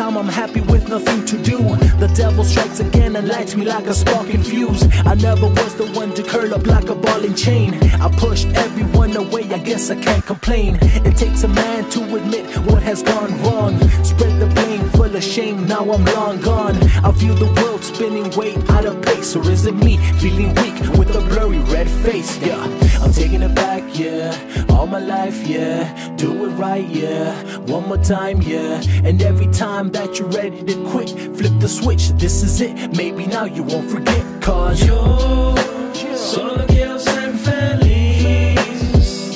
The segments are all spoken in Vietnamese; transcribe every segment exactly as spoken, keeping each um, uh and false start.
time I'm happy with nothing to do. The devil strikes again and lights me like a sparking fuse. I never was the one to curl up like a ball and chain. I pushed everyone away, I guess I can't complain. It takes a man to admit what has gone wrong. Spread the pain full of shame, now I'm long gone. I feel the world spinning way out of place. Or is it me feeling weak with a blurry red face? Yeah, I'm taking it back, yeah. All my life, yeah. Do it right, yeah. One more time, yeah. And every time that you're ready to quit, flip the switch, this is it. Maybe now you won't forget. Cause yo, solo la quiero ser feliz.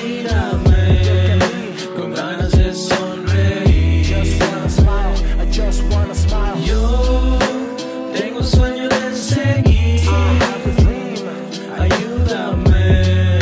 Mírame con ganas de sonreír. Just wanna smile, I just wanna smile. Yo tengo un sueño de seguir. I have a dream. Ayúdame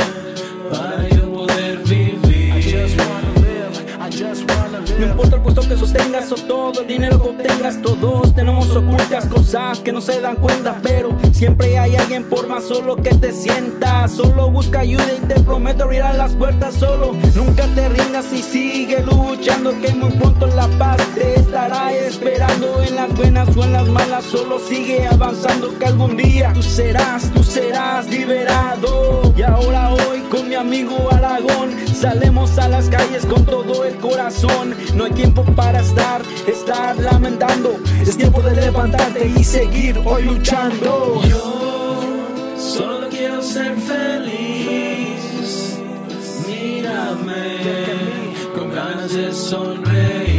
para yo poder vivir. I just wanna live, I just wanna live. No importa el puesto que sostengas o todo el dinero que obtengas, todos tenemos ocultas cosas que no se dan cuenta, pero siempre hay alguien por más solo que te sientas. Solo busca ayuda y te prometo abrirán las puertas solo. Nunca te rindas y sigue luchando, que muy pronto la paz te estará esperando. En las buenas o en las malas, solo sigue avanzando, que algún día tú serás, tú serás liberado. Y ahora hoy con mi amigo Aragón salemos a las calles con todo el corazón. No hay tiempo para estar, estar lamentando. Es tiempo de levantarte y seguir hoy luchando. Yo solo quiero ser feliz. Mírame con ganas de sonreír.